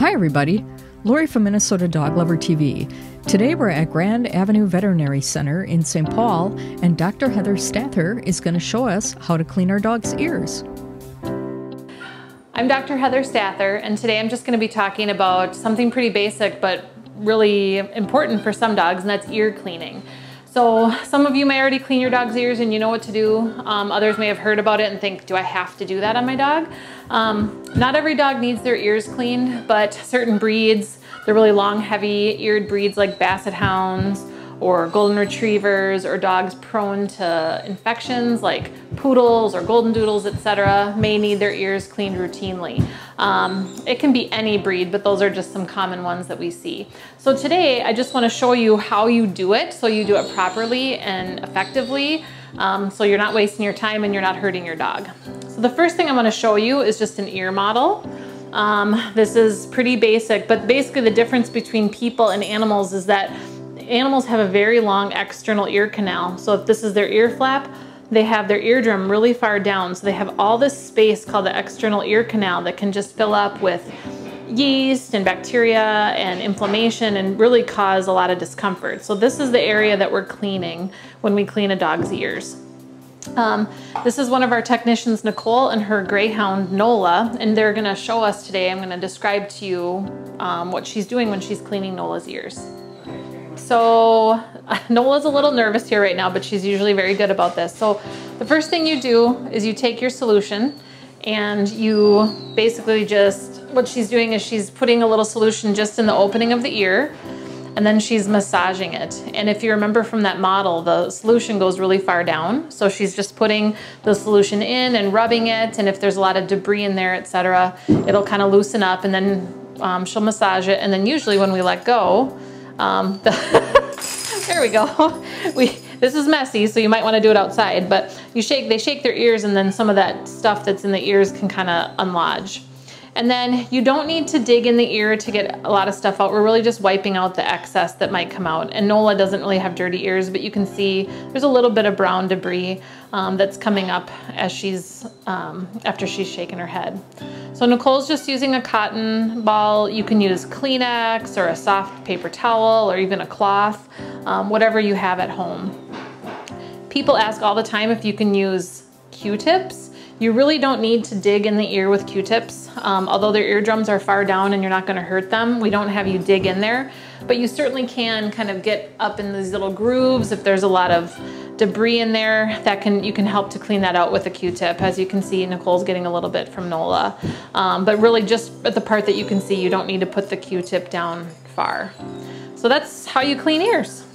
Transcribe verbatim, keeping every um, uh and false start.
Hi everybody, Lori from Minnesota Dog Lover T V. Today we're at Grand Avenue Veterinary Center in Saint Paul, and Doctor Heather Stadtherr is going to show us how to clean our dog's ears. I'm Doctor Heather Stadtherr, and today I'm just going to be talking about something pretty basic but really important for some dogs, and that's ear cleaning. So some of you may already clean your dog's ears and you know what to do. Um, others may have heard about it and think, do I have to do that on my dog? Um, not every dog needs their ears cleaned, but certain breeds, the really long, heavy-eared breeds like Basset Hounds or Golden Retrievers or dogs prone to infections like Poodles or Golden Doodles, et cetera, may need their ears cleaned routinely. Um, it can be any breed, but those are just some common ones that we see. So today, I just wanna show you how you do it so you do it properly and effectively, um, so you're not wasting your time and you're not hurting your dog. So the first thing I'm gonna show you is just an ear model. Um, this is pretty basic, but basically the difference between people and animals is that animals have a very long external ear canal. So if this is their ear flap, they have their eardrum really far down. So they have all this space called the external ear canal that can just fill up with yeast and bacteria and inflammation and really cause a lot of discomfort. So this is the area that we're cleaning when we clean a dog's ears. Um, this is one of our technicians, Nicole, and her greyhound, Nola, and they're gonna show us today. I'm gonna describe to you um, what she's doing when she's cleaning Nola's ears. So Nola's a little nervous here right now, but she's usually very good about this. So the first thing you do is you take your solution and you basically just, what she's doing is she's putting a little solution just in the opening of the ear and then she's massaging it. And if you remember from that model, the solution goes really far down. So she's just putting the solution in and rubbing it. And if there's a lot of debris in there, et cetera, it'll kind of loosen up and then um, she'll massage it. And then usually when we let go, Um, the there we go. We, this is messy, so you might want to do it outside, but you shake, they shake their ears and then some of that stuff that's in the ears can kind of unlodge. And then you don't need to dig in the ear to get a lot of stuff out. We're really just wiping out the excess that might come out. And Nola doesn't really have dirty ears, but you can see there's a little bit of brown debris um, that's coming up as she's, um, after she's shaking her head. So Nicole's just using a cotton ball. You can use Kleenex or a soft paper towel or even a cloth, um, whatever you have at home. People ask all the time if you can use Q-tips. You really don't need to dig in the ear with Q-tips. Um, although their eardrums are far down and you're not gonna hurt them, we don't have you dig in there, but you certainly can kind of get up in these little grooves. If there's a lot of debris in there, that can you can help to clean that out with a Q-tip. As you can see, Nicole's getting a little bit from Nola. Um, but really just at the part that you can see, you don't need to put the Q-tip down far. So that's how you clean ears.